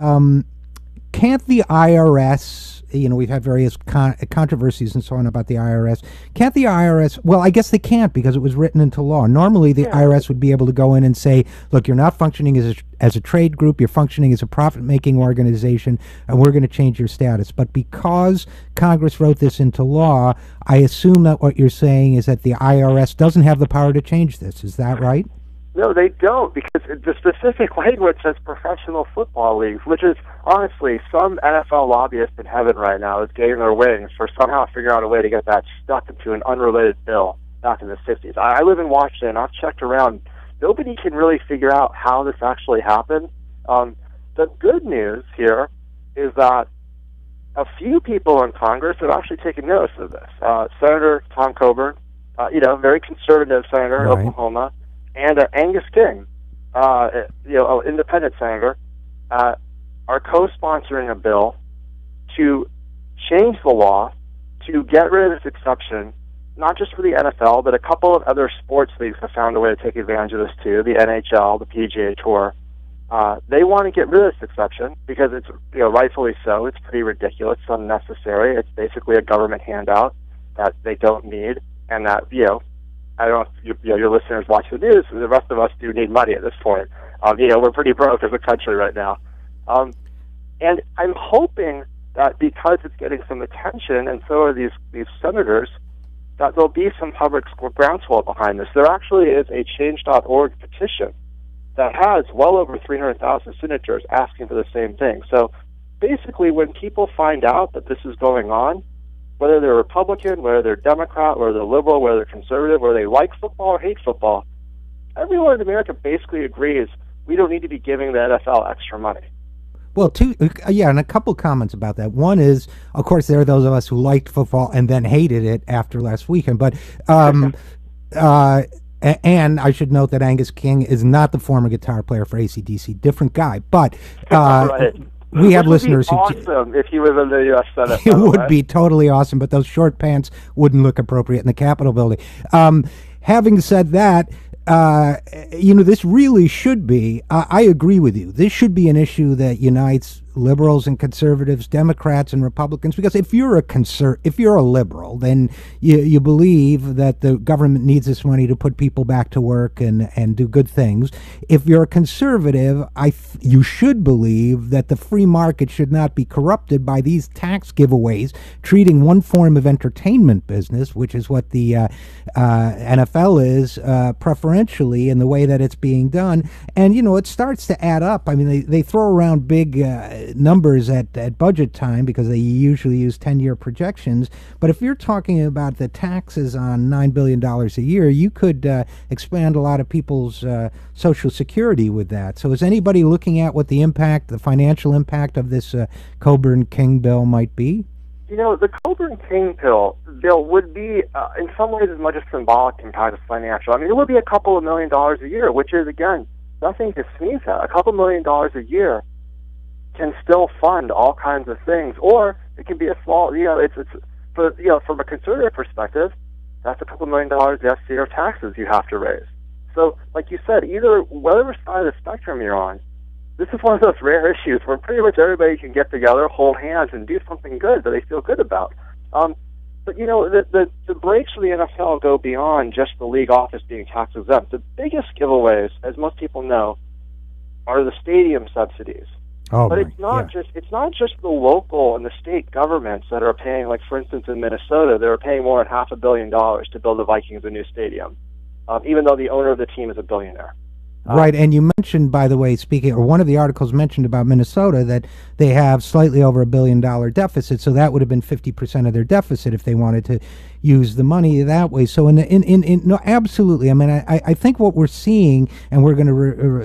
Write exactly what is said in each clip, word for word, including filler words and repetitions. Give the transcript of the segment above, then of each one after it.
um, can't the I R S, you know, we've had various con controversies and so on about the I R S. Can't the I R S, well, I guess they can't because it was written into law. Normally the yeah. I R S would be able to go in and say, look, you're not functioning as a, as a trade group, you're functioning as a profit-making organization, and we're going to change your status. But because Congress wrote this into law, I assume that what you're saying is that the I R S doesn't have the power to change this. Is that right? No, they don't, because the specific language says professional football leagues, which is, honestly, some N F L lobbyist in heaven right now is getting their wings for somehow figuring out a way to get that stuck into an unrelated bill back in the sixties. I live in Washington. I've checked around. Nobody can really figure out how this actually happened. Um, the good news here is that a few people in Congress have actually taken notice of this. Uh, Senator Tom Coburn, uh, you know, very conservative senator in Oklahoma, and uh, Angus King, uh, you know, an independent senator, uh, are co-sponsoring a bill to change the law to get rid of this exception, not just for the N F L, but a couple of other sports leagues have found a way to take advantage of this too, the N H L, the P G A Tour. Uh, they want to get rid of this exception because it's, you know, rightfully so. It's pretty ridiculous, it's unnecessary. It's basically a government handout that they don't need, and that, you know, I don't know if you, you know, your listeners watch the news, and the rest of us do need money at this point. Um, you know, we're pretty broke as a country right now. Um, and I'm hoping that because it's getting some attention, and so are these, these senators, that there'll be some public groundswell behind this. There actually is a change dot org petition that has well over three hundred thousand signatures asking for the same thing. So basically, when people find out that this is going on, whether they're Republican, whether they're Democrat, whether they're liberal, whether they're conservative, whether they like football or hate football, everyone in America basically agrees we don't need to be giving the N F L extra money. Well, two, yeah, and a couple comments about that. One is, of course, there are those of us who liked football and then hated it after last weekend, but... Um, uh, and I should note that Angus King is not the former guitar player for A C D C, different guy, but... Uh, right. We have listeners who. It would be awesome if he was in the U S Senate. It would be totally awesome, but those short pants wouldn't look appropriate in the Capitol building. Um, having said that, uh, you know, this really should be, uh, I agree with you, this should be an issue that unites liberals and conservatives, Democrats and Republicans, because if you're a conser- if you're a liberal, then you, you believe that the government needs this money to put people back to work and, and do good things. If you're a conservative, I th you should believe that the free market should not be corrupted by these tax giveaways, treating one form of entertainment business, which is what the uh, uh, N F L is, uh, preferentially in the way that it's being done. And, you know, it starts to add up. I mean, they, they throw around big... Uh, numbers at, at budget time because they usually use ten-year projections. But if you're talking about the taxes on nine billion dollars a year, you could uh, expand a lot of people's uh, Social Security with that. So is anybody looking at what the impact, the financial impact of this uh, Coburn-King bill might be? You know, the Coburn-King bill, bill would be, uh, in some ways, as much a symbolic impact as financial. I mean, it would be a couple of million dollars a year, which is, again, nothing to sneeze at. A couple million dollars a year can still fund all kinds of things, or it can be a small, you know, it's, it's for, you know, from a conservative perspective, that's a couple million dollars yes year of taxes you have to raise. So, like you said, either whatever side of the spectrum you're on, this is one of those rare issues where pretty much everybody can get together, hold hands, and do something good that they feel good about. Um, but, you know, the, the, the breaks for the N F L go beyond just the league office being tax exempt. The biggest giveaways, as most people know, are the stadium subsidies. Oh, but it's not yeah. just it's not just the local and the state governments that are paying. Like, for instance, in Minnesota, they're paying more than half a billion dollars to build the Vikings a new stadium, um, even though the owner of the team is a billionaire. Um, right, and you mentioned, by the way, speaking, or one of the articles mentioned about Minnesota, that they have slightly over a billion-dollar deficit, so that would have been fifty percent of their deficit if they wanted to use the money that way. So in the, in, in, in no, absolutely. I mean, I, I think what we're seeing, and we're going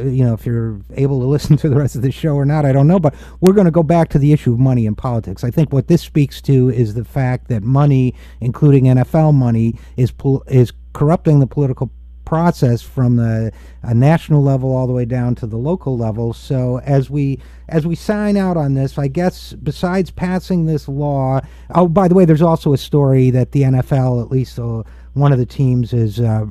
to, you know, if you're able to listen to the rest of the show or not, I don't know, but we're going to go back to the issue of money in politics. I think what this speaks to is the fact that money, including N F L money, is is corrupting the political process from the uh, national level all the way down to the local level. So as we as we sign out on this, I guess besides passing this law, oh, by the way, there's also a story that the N F L, at least uh, one of the teams is uh,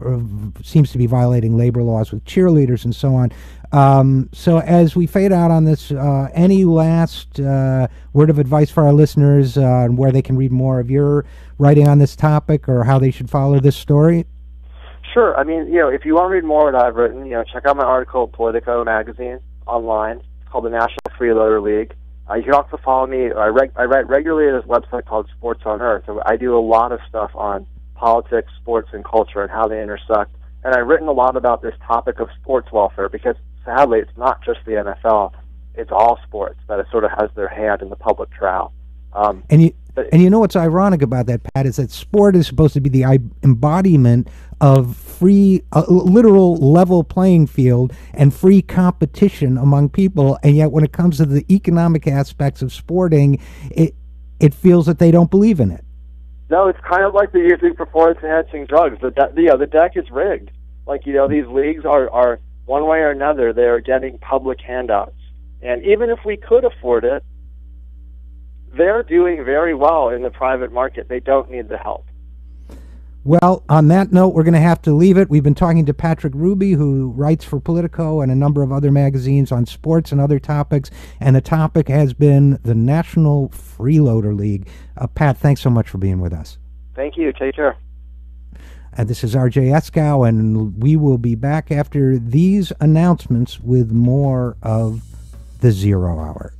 seems to be violating labor laws with cheerleaders and so on. Um, so as we fade out on this, uh, any last uh, word of advice for our listeners uh, and where they can read more of your writing on this topic or how they should follow this story? Sure. I mean, you know, if you want to read more of what I've written, you know, check out my article at Politico magazine online. It's called the National Freeloader League. Uh, you can also follow me. I, reg I write regularly at this website called Sports on Earth. So I do a lot of stuff on politics, sports, and culture and how they intersect. And I've written a lot about this topic of sports welfare because, sadly, it's not just the N F L. It's all sports that it sort of has their hand in the public trial. Um, and you and you know what's ironic about that, Pat, is that sport is supposed to be the embodiment of free, uh, literal level playing field and free competition among people. And yet when it comes to the economic aspects of sporting, it, it feels that they don't believe in it. No, it's kind of like the using performance-enhancing drugs. The, you know, the deck is rigged. Like, you know, these leagues are, are one way or another, they're getting public handouts. And even if we could afford it, they're doing very well in the private market. They don't need the help. Well, on that note, we're going to have to leave it. We've been talking to Patrick Hruby, who writes for Politico and a number of other magazines on sports and other topics, and the topic has been the National Freeloader League. Uh, Pat, thanks so much for being with us. Thank you. Take care. And this is R J Eskow, and we will be back after these announcements with more of The Zero Hour.